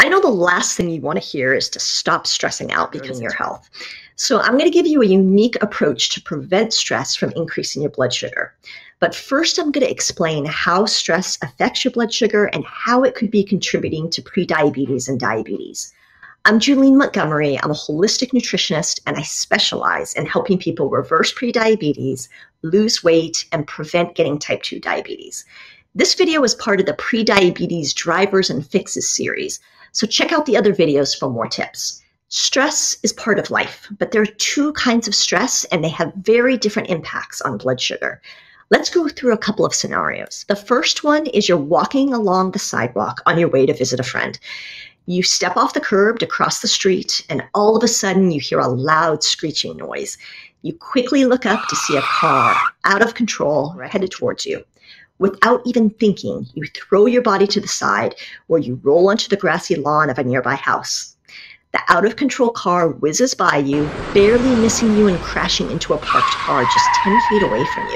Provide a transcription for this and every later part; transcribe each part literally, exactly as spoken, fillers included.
I know the last thing you want to hear is to stop stressing out because of your health. So I'm going to give you a unique approach to prevent stress from increasing your blood sugar. But first, I'm going to explain how stress affects your blood sugar and how it could be contributing to prediabetes and diabetes. I'm Julene Montgomery. I'm a holistic nutritionist, and I specialize in helping people reverse prediabetes, lose weight, and prevent getting type two diabetes. This video is part of the Prediabetes Drivers and Fixes series, so check out the other videos for more tips. Stress is part of life, but there are two kinds of stress, and they have very different impacts on blood sugar. Let's go through a couple of scenarios. The first one is you're walking along the sidewalk on your way to visit a friend. You step off the curb to cross the street, and all of a sudden you hear a loud screeching noise. You quickly look up to see a car out of control headed towards you. Without even thinking, you throw your body to the side or you roll onto the grassy lawn of a nearby house. The out-of-control car whizzes by you, barely missing you and crashing into a parked car just ten feet away from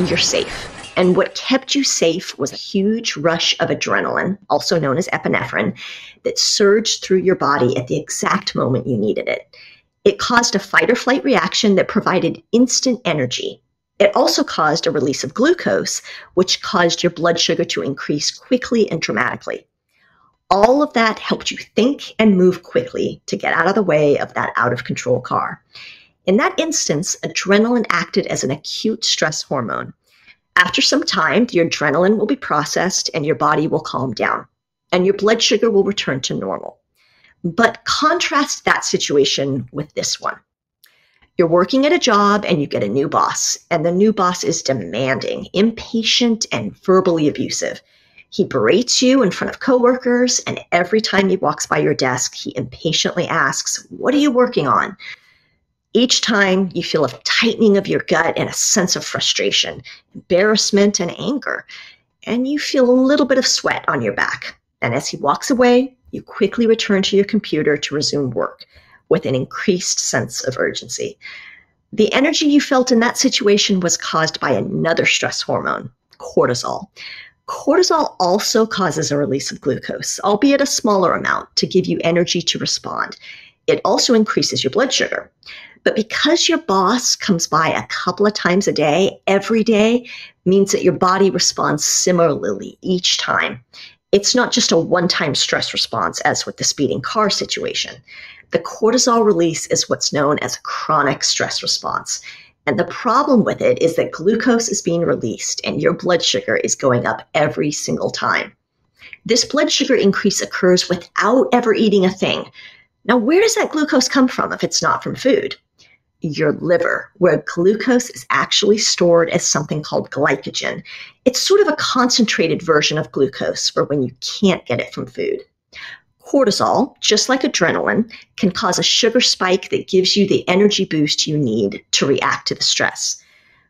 you. You're safe. And what kept you safe was a huge rush of adrenaline, also known as epinephrine, that surged through your body at the exact moment you needed it. It caused a fight or flight reaction that provided instant energy. It also caused a release of glucose, which caused your blood sugar to increase quickly and dramatically. All of that helped you think and move quickly to get out of the way of that out-of-control car. In that instance, adrenaline acted as an acute stress hormone. After some time, your adrenaline will be processed and your body will calm down, and your blood sugar will return to normal. But contrast that situation with this one. You're working at a job and you get a new boss, and the new boss is demanding, impatient, and verbally abusive. He berates you in front of coworkers, and every time he walks by your desk, he impatiently asks, "What are you working on?" Each time, you feel a tightening of your gut and a sense of frustration, embarrassment, and anger, and you feel a little bit of sweat on your back. And as he walks away, you quickly return to your computer to resume work with an increased sense of urgency. The energy you felt in that situation was caused by another stress hormone, cortisol. Cortisol also causes a release of glucose, albeit a smaller amount, to give you energy to respond. It also increases your blood sugar. But because your boss comes by a couple of times a day, every day, means that your body responds similarly each time. It's not just a one-time stress response as with the speeding car situation. The cortisol release is what's known as a chronic stress response. And the problem with it is that glucose is being released and your blood sugar is going up every single time. This blood sugar increase occurs without ever eating a thing. Now, where does that glucose come from if it's not from food? Your liver, where glucose is actually stored as something called glycogen. It's sort of a concentrated version of glucose for when you can't get it from food. Cortisol, just like adrenaline, can cause a sugar spike that gives you the energy boost you need to react to the stress.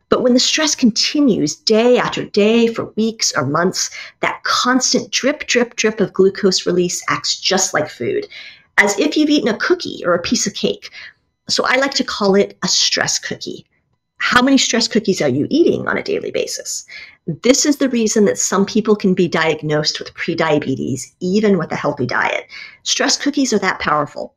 But when the stress continues day after day for weeks or months, that constant drip, drip, drip of glucose release acts just like food, as if you've eaten a cookie or a piece of cake. So I like to call it a stress cookie. How many stress cookies are you eating on a daily basis? This is the reason that some people can be diagnosed with prediabetes, even with a healthy diet. Stress cookies are that powerful.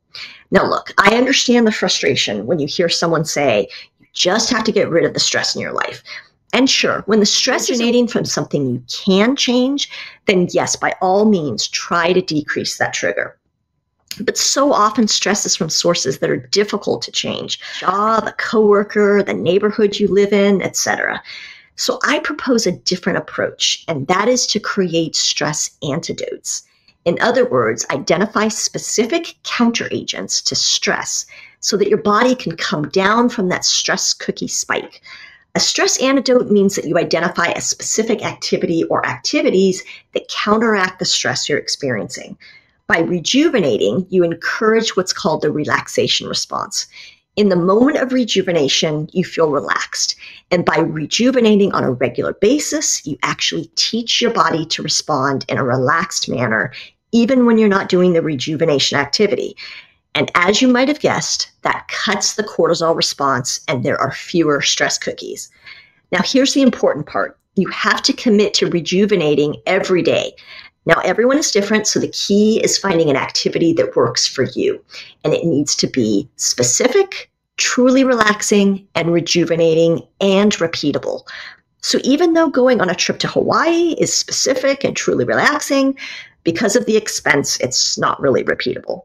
Now look, I understand the frustration when you hear someone say, you just have to get rid of the stress in your life. And sure, when the stress is emanating from something you can change, then yes, by all means, try to decrease that trigger. But so often stress is from sources that are difficult to change. Job, a coworker, the neighborhood you live in, et cetera. So I propose a different approach, and that is to create stress antidotes. In other words, identify specific counteragents to stress so that your body can come down from that stress cookie spike. A stress antidote means that you identify a specific activity or activities that counteract the stress you're experiencing. By rejuvenating, you encourage what's called the relaxation response. In the moment of rejuvenation, you feel relaxed. And by rejuvenating on a regular basis, you actually teach your body to respond in a relaxed manner, even when you're not doing the rejuvenation activity. And as you might have guessed, that cuts the cortisol response and there are fewer stress cookies. Now, here's the important part. You have to commit to rejuvenating every day. Now, everyone is different, so the key is finding an activity that works for you. And it needs to be specific, truly relaxing and rejuvenating, and repeatable. So even though going on a trip to Hawaii is specific and truly relaxing, because of the expense, it's not really repeatable.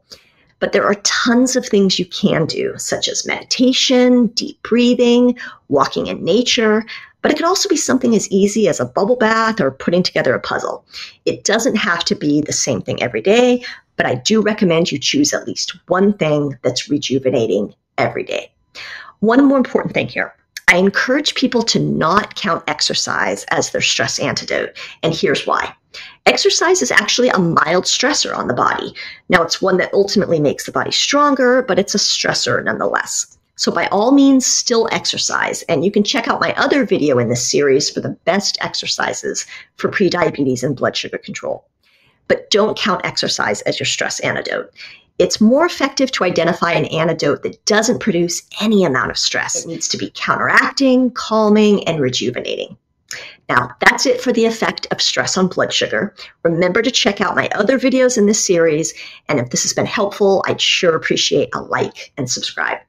But there are tons of things you can do, such as meditation, deep breathing, walking in nature, but it could also be something as easy as a bubble bath or putting together a puzzle. It doesn't have to be the same thing every day, but I do recommend you choose at least one thing that's rejuvenating every day. One more important thing here. I encourage people to not count exercise as their stress antidote, and here's why. Exercise is actually a mild stressor on the body. Now, it's one that ultimately makes the body stronger, but it's a stressor nonetheless. So by all means, still exercise, and you can check out my other video in this series for the best exercises for prediabetes and blood sugar control. But don't count exercise as your stress antidote. It's more effective to identify an antidote that doesn't produce any amount of stress. It needs to be counteracting, calming, and rejuvenating. Now, that's it for the effect of stress on blood sugar. Remember to check out my other videos in this series, and if this has been helpful, I'd sure appreciate a like and subscribe.